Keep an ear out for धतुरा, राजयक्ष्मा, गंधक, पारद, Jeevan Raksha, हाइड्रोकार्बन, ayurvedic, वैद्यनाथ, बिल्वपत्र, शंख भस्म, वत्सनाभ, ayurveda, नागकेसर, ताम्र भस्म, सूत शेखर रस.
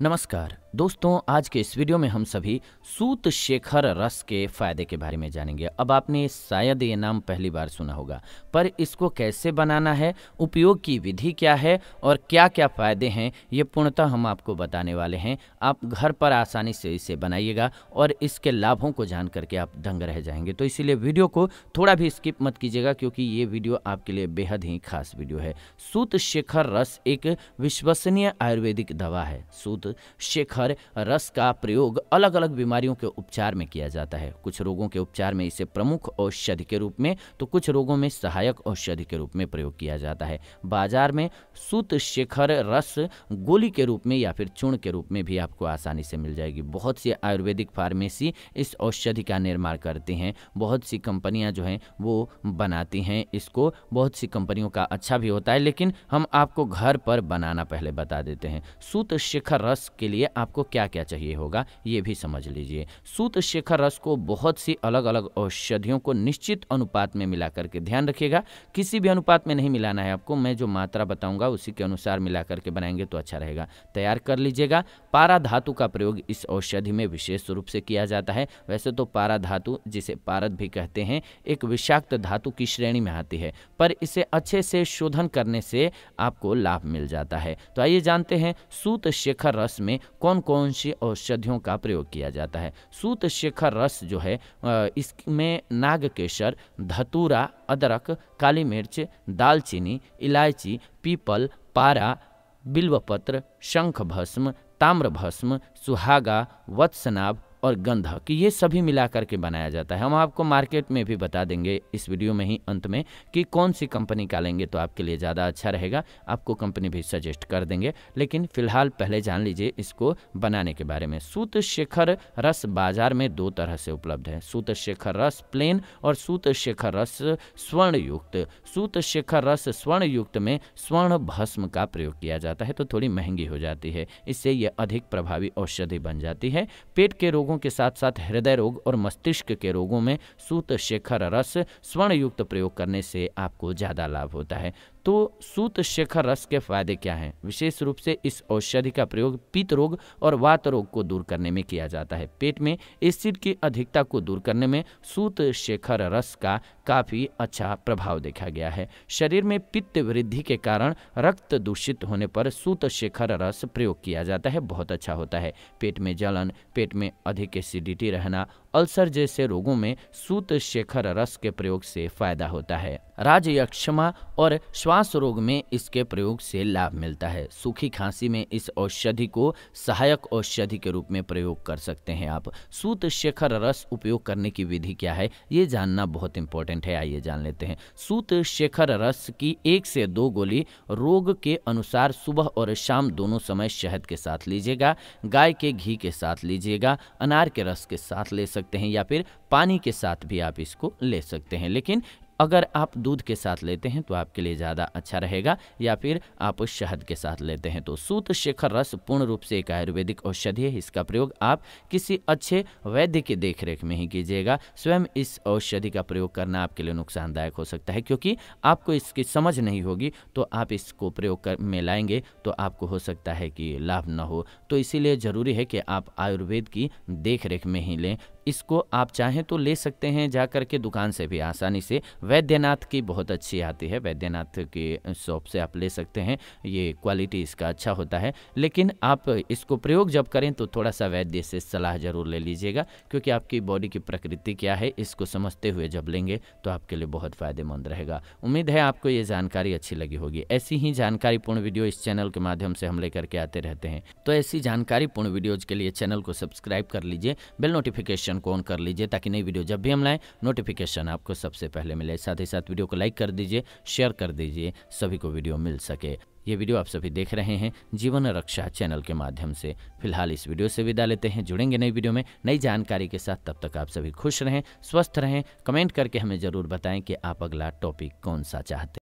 नमस्कार दोस्तों, आज के इस वीडियो में हम सभी सूत शेखर रस के फायदे के बारे में जानेंगे। अब आपने शायद ये नाम पहली बार सुना होगा, पर इसको कैसे बनाना है, उपयोग की विधि क्या है और क्या क्या फायदे हैं, ये पूर्णतः हम आपको बताने वाले हैं। आप घर पर आसानी से इसे बनाइएगा और इसके लाभों को जान करके आप दंग रह जाएंगे। तो इसीलिए वीडियो को थोड़ा भी स्किप मत कीजिएगा, क्योंकि ये वीडियो आपके लिए बेहद ही खास वीडियो है। सूत शेखर रस एक विश्वसनीय आयुर्वेदिक दवा है। सूत शेखर रस का प्रयोग अलग अलग बीमारियों के उपचार में किया जाता है। कुछ रोगों के उपचार में इसे प्रमुख औषधि के रूप में तो कुछ रोगों में सहायक औषधि के रूप में प्रयोग किया जाता है। बाजार में सूत शेखर रस गोली के रूप में या फिर चूर्ण के रूप में भी आपको आसानी से मिल जाएगी। बहुत सी आयुर्वेदिक फार्मेसी इस औषधि का निर्माण करती हैं, बहुत सी कंपनियां जो हैं वो बनाती हैं इसको। बहुत सी कंपनियों का अच्छा भी होता है, लेकिन हम आपको घर पर बनाना पहले बता देते हैं। सूत शेखर रस के लिए आपको क्या क्या चाहिए होगा ये भी समझ लीजिए। सूत शेखर रस को बहुत सी अलग अलग औषधियों को निश्चित अनुपात में मिलाकर के, ध्यान रखिएगा किसी भी अनुपात में नहीं मिलाना है आपको, मैं जो मात्रा बताऊंगा उसी के अनुसार मिलाकर के बनाएंगे तो अच्छा रहेगा। तैयार कर लीजिएगा। पारा धातु का प्रयोग इस औषधि में विशेष रूप से किया जाता है। वैसे तो पारा धातु, जिसे पारद भी कहते हैं, एक विषाक्त धातु की श्रेणी में आती है, पर इसे अच्छे से शोधन करने से आपको लाभ मिल जाता है। तो आइए जानते हैं सूत शेखर रस में कौन कौन सी औषधियों का प्रयोग किया जाता है। सूत शेखर रस जो है इसमें नागकेसर, धतुरा, अदरक, काली मिर्च, दालचीनी, इलायची, पीपल, पारा, बिल्वपत्र, शंख भस्म, ताम्र भस्म, सुहागा, वत्सनाभ और गंधक, ये सभी मिलाकर के बनाया जाता है। हम आपको मार्केट में भी बता देंगे इस वीडियो में ही अंत में कि कौन सी कंपनी का लेंगे तो आपके लिए ज़्यादा अच्छा रहेगा। आपको कंपनी भी सजेस्ट कर देंगे, लेकिन फिलहाल पहले जान लीजिए इसको बनाने के बारे में। सूत शेखर रस बाजार में दो तरह से उपलब्ध है। सूत शेखर रस प्लेन और सूत शेखर रस स्वर्णयुक्त। सूत शेखर रस स्वर्णयुक्त में स्वर्ण भस्म का प्रयोग किया जाता है, तो थोड़ी महंगी हो जाती है। इससे यह अधिक प्रभावी औषधि बन जाती है। पेट के रोगों के साथ साथ हृदय रोग और मस्तिष्क के रोगों में सूत शेखर रस स्वर्णयुक्त प्रयोग करने से आपको ज्यादा लाभ होता है। तो सूत शेखर रस के फायदे क्या हैं? विशेष रूप से इस औषधि का प्रयोग पित्त रोग और वात रोग को दूर करने में किया जाता है। पेट में एसिड की अधिकता को दूर करने में सूत शेखर रस का काफ़ी अच्छा प्रभाव देखा गया है। शरीर में पित्त वृद्धि के कारण रक्त दूषित होने पर सूत शेखर रस प्रयोग किया जाता है, बहुत अच्छा होता है। पेट में जलन, पेट में अधिक एसिडिटी रहना, अल्सर जैसे रोगों में सूत शेखर रस के प्रयोग से फायदा होता है। राजयक्ष्मा और श्वास रोग में इसके प्रयोग से लाभ मिलता है। सूखी खांसी में इस औषधि को सहायक औषधि के रूप में प्रयोग कर सकते हैं आप। सूत शेखर रस उपयोग करने की विधि क्या है ये जानना बहुत इंपॉर्टेंट है, आइए जान लेते हैं। सूत शेखर रस की 1 से 2 गोली रोग के अनुसार सुबह और शाम दोनों समय शहद के साथ लीजिएगा, गाय के घी के साथ लीजिएगा, अनार के रस के साथ ले सकते हैं या फिर पानी के साथ भी आप इसको ले सकते हैं। लेकिन अगर आप दूध के साथ लेते हैं तो आपके लिए ज़्यादा अच्छा रहेगा, या फिर आप शहद के साथ लेते हैं। तो सूत शेखर रस पूर्ण रूप से एक आयुर्वेदिक औषधि है। इसका प्रयोग आप किसी अच्छे वैद्य की देखरेख में ही कीजिएगा। स्वयं इस औषधि का प्रयोग करना आपके लिए नुकसानदायक हो सकता है, क्योंकि आपको इसकी समझ नहीं होगी। तो आप इसको प्रयोग में लाएंगे तो आपको हो सकता है कि लाभ न हो। तो इसीलिए ज़रूरी है कि आप आयुर्वेद की देखरेख में ही लें। इसको आप चाहें तो ले सकते हैं, जा कर के दुकान से भी आसानी से, वैद्यनाथ की बहुत अच्छी आती है, वैद्यनाथ की शॉप से आप ले सकते हैं। ये क्वालिटी इसका अच्छा होता है, लेकिन आप इसको प्रयोग जब करें तो थोड़ा सा वैद्य से सलाह ज़रूर ले लीजिएगा, क्योंकि आपकी बॉडी की प्रकृति क्या है इसको समझते हुए जब लेंगे तो आपके लिए बहुत फ़ायदेमंद रहेगा। उम्मीद है आपको ये जानकारी अच्छी लगी होगी। ऐसी ही जानकारीपूर्ण वीडियो इस चैनल के माध्यम से हम लेकर के आते रहते हैं। तो ऐसी जानकारीपूर्ण वीडियोज़ के लिए चैनल को सब्सक्राइब कर लीजिए, बेल नोटिफिकेशन को ऑन कर लीजिए, ताकि नई वीडियो जब भी हम लाएं नोटिफिकेशन आपको सबसे पहले मिले। साथ ही साथ वीडियो को लाइक कर दीजिए, शेयर कर दीजिए, सभी को वीडियो मिल सके। ये वीडियो आप सभी देख रहे हैं जीवन रक्षा चैनल के माध्यम से। फिलहाल इस वीडियो से विदा लेते हैं, जुड़ेंगे नई वीडियो में नई जानकारी के साथ। तब तक आप सभी खुश रहें, स्वस्थ रहें। कमेंट करके हमें ज़रूर बताएं कि आप अगला टॉपिक कौन सा चाहते हैं।